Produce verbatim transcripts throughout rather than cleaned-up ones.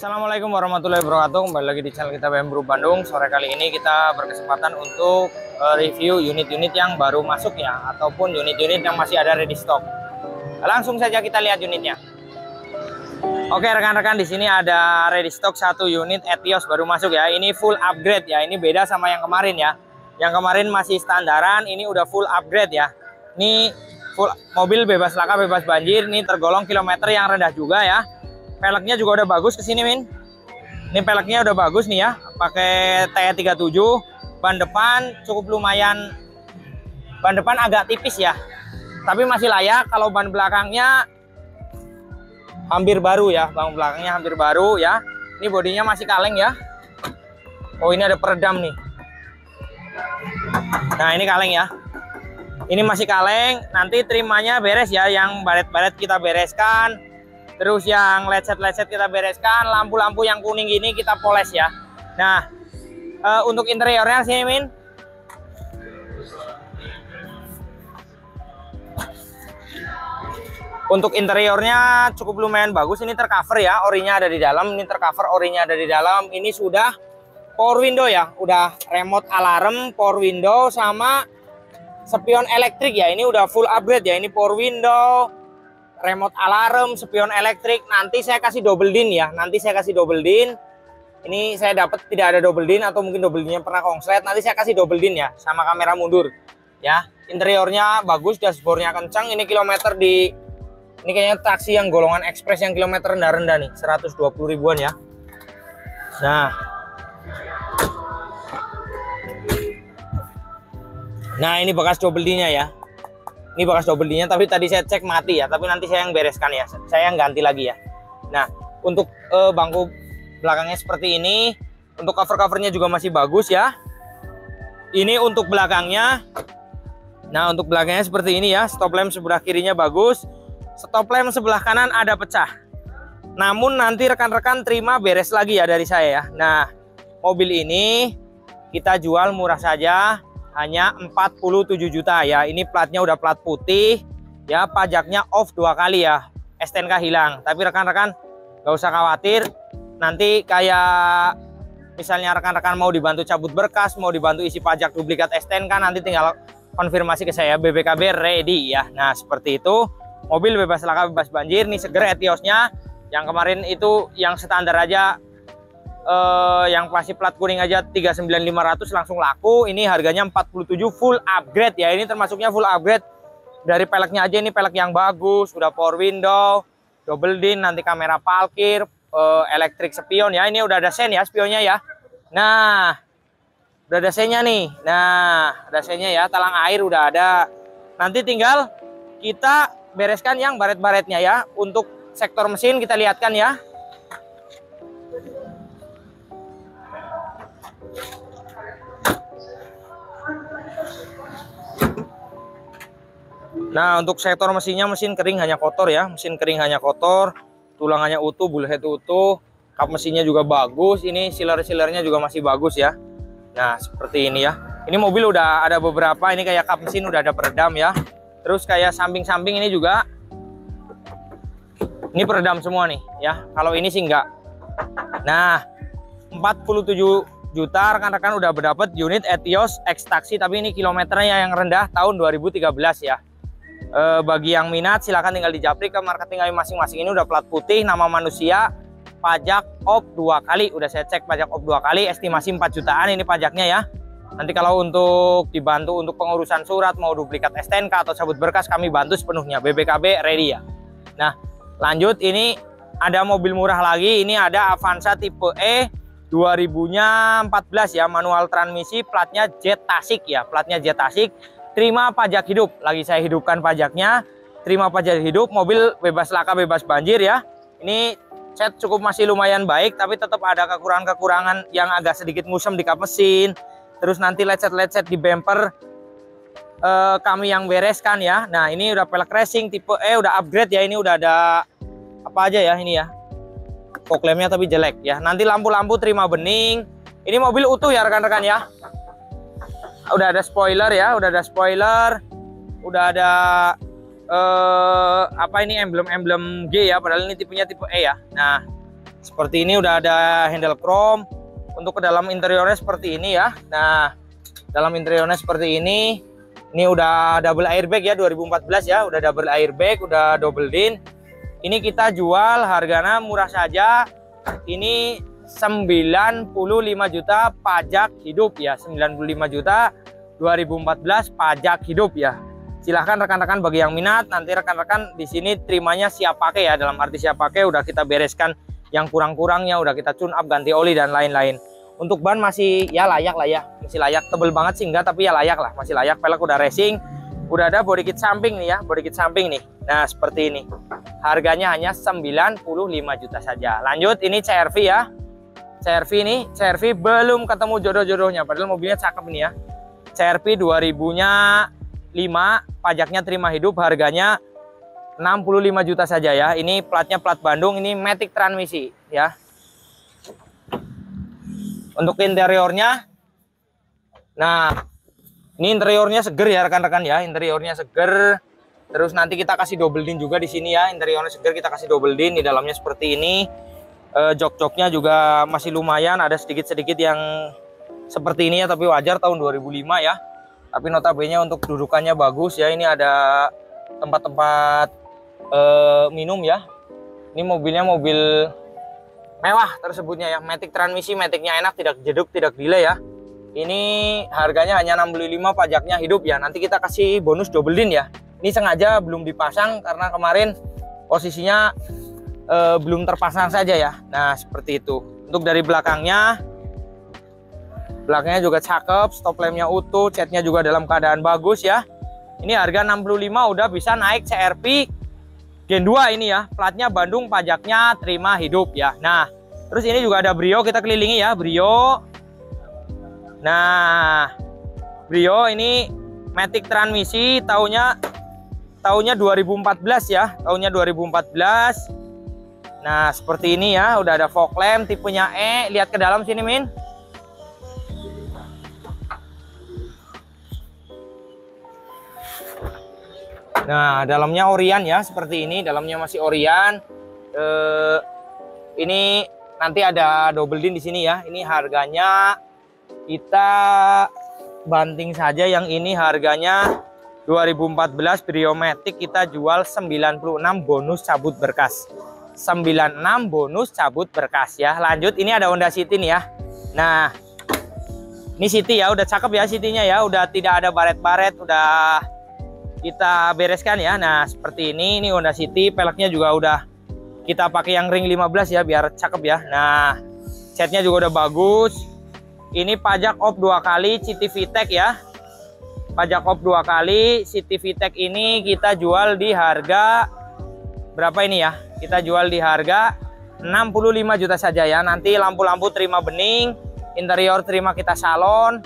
Assalamualaikum warahmatullahi wabarakatuh. Kembali lagi di channel kita B M Group Bandung. Sore kali ini kita berkesempatan untuk review unit-unit yang baru masuk ya, ataupun unit-unit yang masih ada ready stock. Langsung saja kita lihat unitnya. Oke rekan-rekan, di sini ada ready stock satu unit Etios baru masuk ya. Ini full upgrade ya. Ini beda sama yang kemarin ya. Yang kemarin masih standaran, ini udah full upgrade ya. Ini full mobil bebas laka, bebas banjir. Ini tergolong kilometer yang rendah juga ya. Peleknya juga udah bagus kesini Min. Ini peleknya udah bagus nih ya. Pakai T tiga tujuh. Ban depan cukup lumayan. Ban depan agak tipis ya. Tapi masih layak. Kalau ban belakangnya hampir baru ya. Ban belakangnya hampir baru ya. Ini bodinya masih kaleng ya. Oh ini ada peredam nih. Nah ini kaleng ya. Ini masih kaleng, nanti trimanya beres ya, yang baret-baret kita bereskan, terus yang lecet-lecet kita bereskan, lampu-lampu yang kuning gini kita poles ya. Nah, e, untuk interiornya sini Min. Untuk interiornya cukup lumayan bagus, ini tercover ya, orinya ada di dalam, ini tercover orinya ada di dalam, ini sudah power window ya, udah remote alarm, power window sama spion elektrik ya. Ini udah full upgrade ya. Ini power window, remote alarm, spion elektrik. Nanti saya kasih double din ya. Nanti saya kasih double din. Ini saya dapat tidak ada double din, atau mungkin double dinnya pernah kongslet. Nanti saya kasih double din ya, sama kamera mundur ya. Interiornya bagus, dashboardnya kencang. Ini kilometer di, ini kayaknya taksi yang golongan ekspres yang kilometer rendah-rendah nih, seratus dua puluh ribuan ya. Nah Nah ini bekas double D-nya ya. Ini bekas double D-nya, tapi tadi saya cek mati ya. Tapi nanti saya yang bereskan ya. Saya yang ganti lagi ya. Nah untuk e, bangku belakangnya seperti ini. Untuk cover-covernya juga masih bagus ya. Ini untuk belakangnya. Nah untuk belakangnya seperti ini ya. Stop lamp sebelah kirinya bagus. Stop lamp sebelah kanan ada pecah. Namun nanti rekan-rekan terima beres lagi ya dari saya ya. Nah mobil ini kita jual murah saja. Hanya empat puluh tujuh juta ya. Ini platnya udah plat putih ya, pajaknya off dua kali ya, S T N K hilang. Tapi rekan-rekan gak usah khawatir, nanti kayak misalnya rekan-rekan mau dibantu cabut berkas, mau dibantu isi pajak duplikat S T N K, nanti tinggal konfirmasi ke saya, B B K B ready ya. Nah seperti itu, mobil bebas laka, bebas banjir. Nih segera Etiosnya, yang kemarin itu yang standar aja, Uh, yang pasti plat kuning aja tiga sembilan lima ratus langsung laku. Ini harganya empat puluh tujuh full upgrade ya. Ini termasuknya full upgrade. Dari peleknya aja ini pelek yang bagus, udah power window, double din, nanti kamera parkir, uh, elektrik spion ya. Ini udah ada sen ya spionnya ya. Nah, udah ada sennya nih. Nah, ada sennya ya, talang air udah ada. Nanti tinggal kita bereskan yang baret-baretnya ya. Untuk sektor mesin kita lihatkan ya. Nah untuk sektor mesinnya, mesin kering hanya kotor ya. Mesin kering hanya kotor, tulangannya utuh, bulet utuh, kap mesinnya juga bagus. Ini sealer-sealernya juga masih bagus ya. Nah seperti ini ya. Ini mobil udah ada beberapa, ini kayak kap mesin udah ada peredam ya. Terus kayak samping-samping ini juga, ini peredam semua nih ya. Kalau ini sih enggak. Nah empat puluh tujuh juta rekan-rekan udah berdapat unit Etios X Taksi. Tapi ini kilometernya yang rendah tahun dua ribu tiga belas ya. E, bagi yang minat silahkan tinggal dijapri ke marketing kami masing-masing. Ini udah plat putih, nama manusia, pajak op dua kali. Udah saya cek pajak op dua kali, estimasi empat jutaan ini pajaknya ya. Nanti kalau untuk dibantu untuk pengurusan surat, mau duplikat S T N K atau cabut berkas, kami bantu sepenuhnya, B B K B ready ya. Nah lanjut, ini ada mobil murah lagi. Ini ada Avanza tipe E dua ribu empat belas ya, manual transmisi, platnya J Tasik ya. Platnya J Tasik, terima pajak hidup, lagi saya hidupkan pajaknya, terima pajak hidup, mobil bebas laka, bebas banjir ya. Ini set cukup masih lumayan baik, tapi tetap ada kekurangan-kekurangan yang agak sedikit ngusem di kap mesin. Terus nanti lecet-lecet di bumper eh, kami yang bereskan ya. Nah ini udah pelek racing tipe E, udah upgrade ya. Ini udah ada apa aja ya ini ya, fog lampnya tapi jelek ya. Nanti lampu-lampu terima bening. Ini mobil utuh ya rekan-rekan ya. Udah ada spoiler ya, udah ada spoiler, udah ada eh, apa ini emblem-emblem G ya, padahal ini tipenya tipe E ya. Nah Seperti ini udah ada handle chrome. Untuk ke dalam interiornya seperti ini ya. Nah, dalam interiornya seperti ini. Ini udah double airbag ya, dua ribu empat belas ya, udah double airbag, udah double din. Ini kita jual harganya murah saja. Ini sembilan puluh lima juta pajak hidup ya, sembilan puluh lima juta dua ribu empat belas pajak hidup ya. Silahkan rekan-rekan bagi yang minat, nanti rekan-rekan di sini terimanya siap pakai ya, dalam arti siap pakai udah kita bereskan yang kurang-kurangnya, udah kita tune up, ganti oli dan lain-lain. Untuk ban masih ya layak lah ya, masih layak, tebel banget sih enggak, tapi ya layak lah, masih layak. Pelek udah racing, udah ada body kit samping nih ya, body kit samping nih. Nah seperti ini, harganya hanya sembilan puluh lima juta saja. Lanjut, ini C R V ya, C R V ini, C R V belum ketemu jodoh-jodohnya, padahal mobilnya cakep ini ya. C R V dua ribu lima, pajaknya terima hidup, harganya enam puluh lima juta saja ya. Ini platnya plat Bandung, ini Matic transmisi ya. Untuk interiornya, nah ini interiornya seger ya rekan-rekan ya, interiornya seger. Terus nanti kita kasih double din juga di sini ya, interiornya seger kita kasih double din. Di dalamnya seperti ini, e, jok-joknya juga masih lumayan, ada sedikit-sedikit yang seperti ini ya, tapi wajar tahun dua ribu lima ya. Tapi notabene untuk dudukannya bagus ya, ini ada tempat-tempat e, minum ya. Ini mobilnya mobil mewah tersebutnya ya, Matic transmisi, Maticnya enak, tidak jeduk, tidak delay ya. Ini harganya hanya enam puluh lima, pajaknya hidup ya. Nanti kita kasih bonus double din ya. Ini sengaja belum dipasang karena kemarin posisinya e, belum terpasang saja ya. Nah seperti itu. Untuk dari belakangnya, belakangnya juga cakep, stop lampnya utuh, catnya juga dalam keadaan bagus ya. Ini harga enam puluh lima udah bisa naik C R V Gen dua ini ya, platnya Bandung, pajaknya terima hidup ya. Nah, terus ini juga ada Brio, kita kelilingi ya, Brio. Nah, Brio ini Matic transmisi, tahunnya tahunnya dua ribu empat belas ya, tahunnya dua ribu empat belas. Nah, seperti ini ya, udah ada fog lamp, tipenya E. Lihat ke dalam sini, Min. Nah, dalamnya orian ya, seperti ini. Dalamnya masih orian. Eh, ini nanti ada double din di sini ya. Ini harganya kita banting saja. Yang ini harganya dua ribu empat belas Brio Matic, kita jual sembilan puluh enam bonus cabut berkas. sembilan puluh enam bonus cabut berkas ya. Lanjut, ini ada Honda City nih ya. Nah, ini City ya, udah cakep ya City-nya ya. Udah tidak ada baret-baret, udah kita bereskan ya. Nah seperti ini, ini Honda City, peleknya juga udah kita pakai yang ring lima belas ya, biar cakep ya. Nah catnya juga udah bagus. Ini pajak op dua kali, City V TEC ya, pajak op dua kali. City V TEC ini kita jual di harga berapa ini ya, kita jual di harga enam puluh lima juta saja ya. Nanti lampu-lampu terima bening, interior terima kita salon.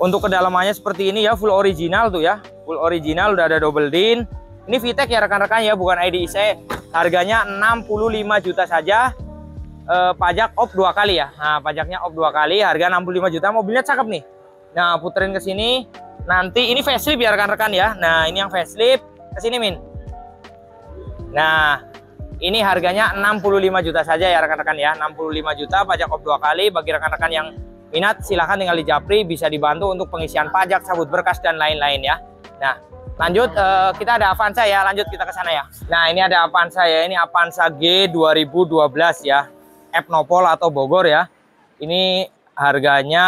Untuk kedalamannya seperti ini ya, full original tuh ya, full original, udah ada double din. Ini V TEC ya rekan-rekan ya, bukan I D C. Harganya enam puluh lima juta saja, e, pajak op dua kali ya. Nah pajaknya op dua kali, harga enam puluh lima juta, mobilnya cakep nih. Nah puterin ke sini, nanti ini facelift ya rekan-rekan ya. Nah ini yang facelift, ke sini Min. Nah ini harganya enam puluh lima juta saja ya rekan-rekan ya, enam puluh lima juta pajak op dua kali. Bagi rekan-rekan yang minat silahkan tinggal di Japri, bisa dibantu untuk pengisian pajak, cabut berkas dan lain-lain ya. Nah lanjut, eh, kita ada Avanza ya, lanjut kita ke sana ya. Nah ini ada Avanza ya, ini Avanza G dua ribu dua belas ya, Etnopol atau Bogor ya. Ini harganya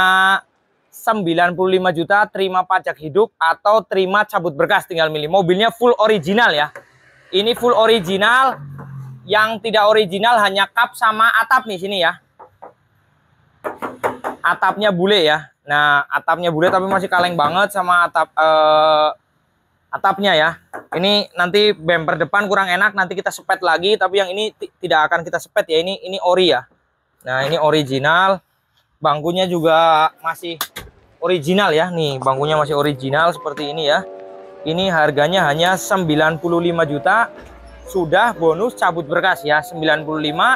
sembilan puluh lima juta, terima pajak hidup atau terima cabut berkas, tinggal milih. Mobilnya full original ya, ini full original. Yang tidak original hanya kap sama atap nih sini ya. Atapnya bule ya. Nah atapnya bule tapi masih kaleng banget sama atap eh, atapnya ya. Ini nanti bemper depan kurang enak, nanti kita sepet lagi. Tapi yang ini tidak akan kita sepet ya. Ini ini ori ya. Nah ini original. Bangkunya juga masih original ya. Nih bangkunya masih original seperti ini ya. Ini harganya hanya sembilan puluh lima juta. Sudah bonus cabut berkas ya, sembilan puluh lima.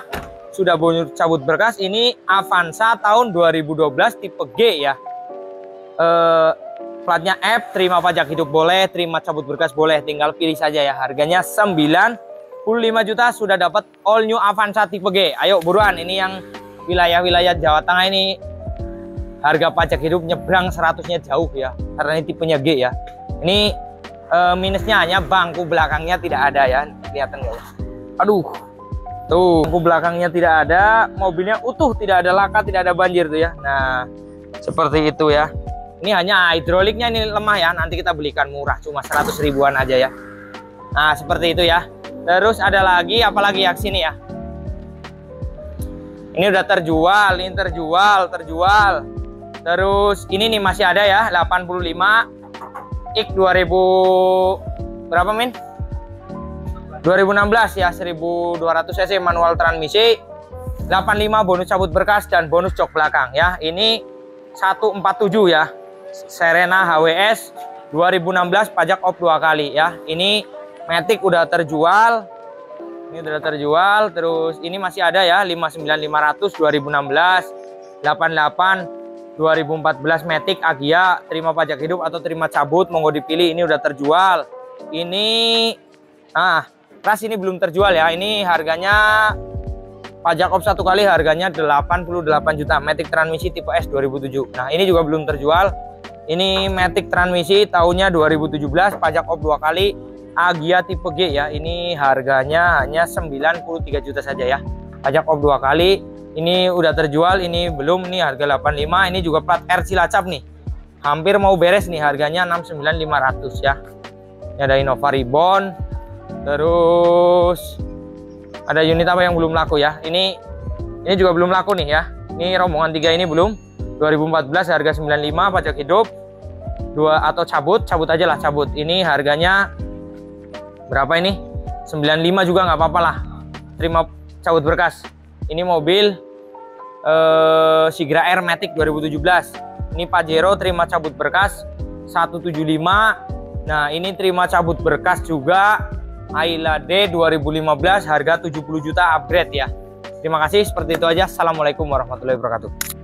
Sudah bonus cabut berkas. Ini Avanza tahun dua ribu dua belas tipe G ya, e, platnya F, terima pajak hidup boleh, terima cabut berkas boleh, tinggal pilih saja ya. Harganya 9 lima juta sudah dapat all new Avanza tipe G. Ayo buruan, ini yang wilayah-wilayah Jawa Tengah ini harga pajak hidup nyebrang seratusnya jauh ya, karena ini tipenya G ya. Ini e, minusnya hanya bangku belakangnya tidak ada ya, kelihatan nggak? Aduh, tuh bangku belakangnya tidak ada, mobilnya utuh, tidak ada laka, tidak ada banjir tuh ya. Nah, seperti itu ya. Ini hanya hidroliknya ini lemah ya, nanti kita belikan murah, cuma seratus ribuan aja ya. Nah, seperti itu ya. Terus ada lagi, apalagi ya sini ya. Ini udah terjual, ini terjual, terjual. Terus ini nih masih ada ya, delapan puluh lima X dua ribu berapa min? dua ribu enam belas ya, seribu dua ratus cc manual transmisi. delapan puluh lima bonus cabut berkas dan bonus jok belakang ya. Ini satu empat tujuh ya. Serena H W S dua ribu enam belas pajak op dua kali ya. Ini Matic udah terjual. Ini udah terjual. Terus ini masih ada ya, lima sembilan lima ratus dua ribu enam belas, delapan puluh delapan dua ribu empat belas Matic Agia, terima pajak hidup atau terima cabut, monggo dipilih. Ini udah terjual. Ini ah, ras ini belum terjual ya. Ini harganya pajak op satu kali, harganya delapan puluh delapan juta. Matic transmisi tipe S dua ribu tujuh. Nah, ini juga belum terjual. Ini Matic transmisi tahunnya dua ribu tujuh belas, pajak op dua kali. Agia tipe G ya, ini harganya hanya sembilan puluh tiga juta saja ya, pajak op dua kali. Ini udah terjual, ini belum, nih harga delapan puluh lima. Ini juga plat R Cilacap nih, hampir mau beres nih, harganya enam puluh sembilan ribu lima ratus ya. Ini ada Innova Reborn. Terus ada unit apa yang belum laku ya, ini ini juga belum laku nih ya. Ini rombongan tiga ini belum, dua ribu empat belas harga sembilan puluh lima, pajak hidup dua atau cabut, cabut aja lah, cabut. Ini harganya berapa ini? sembilan puluh lima juga nggak apa-apa lah, terima cabut berkas. Ini mobil eh, Sigra Airmatic dua ribu tujuh belas. Ini Pajero terima cabut berkas seratus tujuh puluh lima. Nah, ini terima cabut berkas juga Ayla D dua ribu lima belas, harga tujuh puluh juta upgrade ya. Terima kasih, seperti itu aja. Assalamualaikum warahmatullahi wabarakatuh.